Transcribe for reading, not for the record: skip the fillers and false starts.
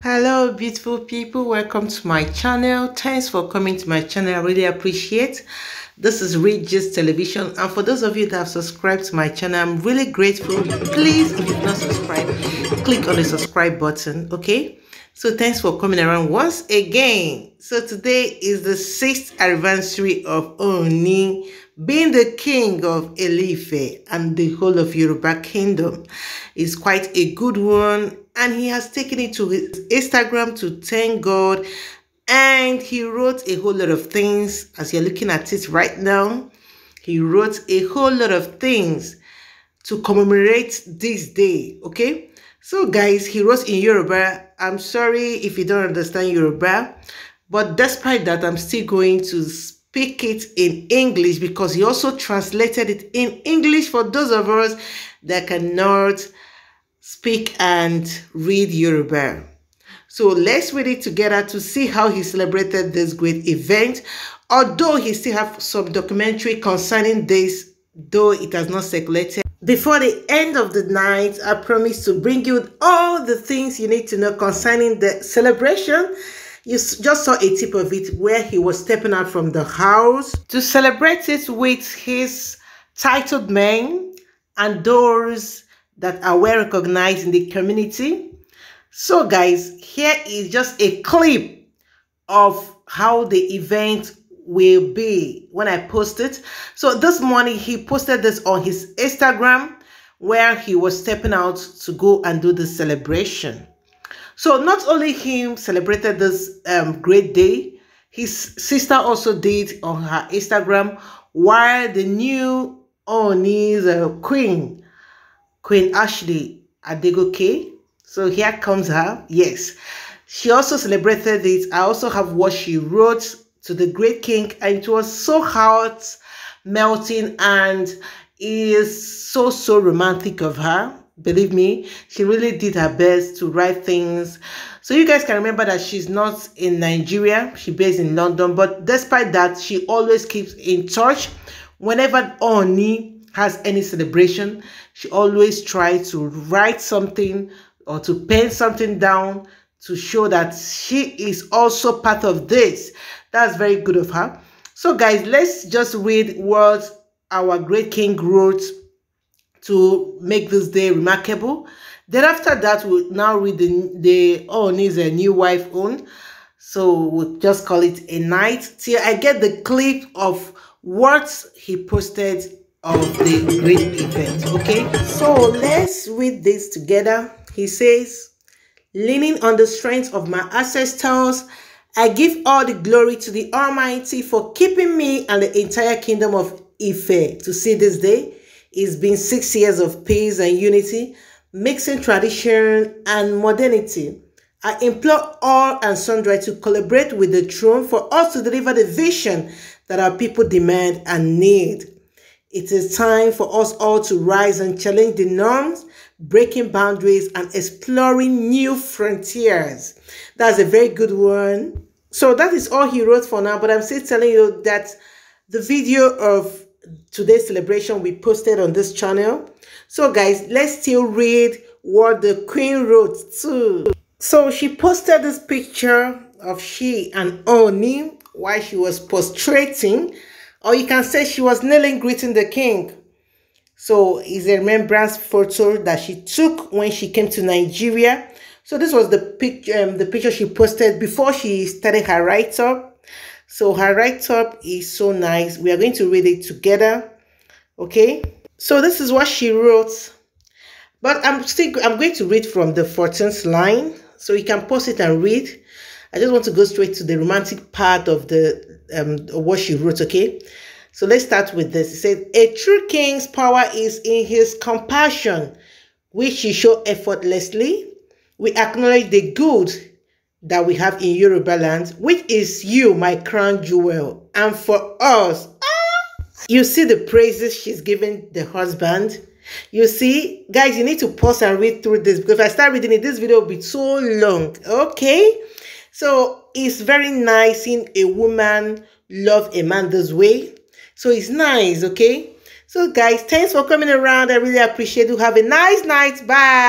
Hello beautiful people, welcome to my channel. Thanks for coming to my channel, I really appreciate. This is Regis Television, and for those of you that have subscribed to my channel, I'm really grateful. Please, if you've not subscribed, click on the subscribe button. Okay, so thanks for coming around once again. So today is the 6th anniversary of Ooni being the king of Ife and the whole of Yoruba kingdom. Is quite a good one, and he has taken it to his Instagram to thank God, and he wrote a whole lot of things. As you're looking at it right now, he wrote a whole lot of things to commemorate this day. Okay, so guys, he wrote in Yoruba. I'm sorry if you don't understand Yoruba, but despite that, I'm still going to speak it in English because he also translated it in English for those of us that cannot speak and read Yoruba. So let's read it together to see how he celebrated this great event. Although he still have some documentary concerning this, though it has not circulated. Before the end of the night, I promise to bring you all the things you need to know concerning the celebration. You just saw a tip of it where he was stepping out from the house to celebrate it with his titled men and those that are well recognized in the community. So guys, here is just a clip of how the event will be when I post it. So this morning he posted this on his Instagram where he was stepping out to go and do the celebration. So not only him celebrated this great day, his sister also did on her Instagram, while the new Ooni's Queen Ashley Adegoke. So here comes her. Yes, she also celebrated it. I also have what she wrote to the great king, and it was so heart melting and is so romantic of her. Believe me, she really did her best to write things. So you guys can remember that she's not in Nigeria, she's based in London, but despite that, she always keeps in touch. Whenever Ooni has any celebration, she always tries to write something or to pen something down to show that she is also part of this. That's very good of her. So guys, let's just read what our great king wrote to make this day remarkable. Then after that, we'll now read the Ooni's new wife own. So we'll just call it a night till I get the clip of what he posted of the great event. Okay, so let's read this together. He says, leaning on the strength of my ancestors, I give all the glory to the Almighty for keeping me and the entire kingdom of Ife to see this day. It's been 6 years of peace and unity, mixing tradition and modernity. I implore all and sundry to collaborate with the throne for us to deliver the vision that our people demand and need. It is time for us all to rise and challenge the norms, breaking boundaries and exploring new frontiers. That's a very good one. So that is all he wrote for now, but I'm still telling you that the video of today's celebration we posted on this channel. So guys, let's still read what the queen wrote too. So she posted this picture of she and Ooni while she was prostrating, or you can say she was kneeling greeting the king. So it's a remembrance photo that she took when she came to Nigeria. So this was the picture she posted before she started her write-up. So her write-up is so nice. We are going to read it together. Okay, so this is what she wrote, but I'm going to read from the 14th line, so you can pause it and read. I just want to go straight to the romantic part of the what she wrote. Okay, so let's start with this. It says, a true king's power is in his compassion, which he shows effortlessly. We acknowledge the good that we have in Yoruba land, which is you, my crown jewel, and for us. Ah! You see the praises she's giving the husband. You see, guys, you need to pause and read through this, because if I start reading it, this video will be so long. Okay. So it's very nice seeing a woman love a man this way. So it's nice, okay? So guys, thanks for coming around. I really appreciate you. Have a nice night. Bye.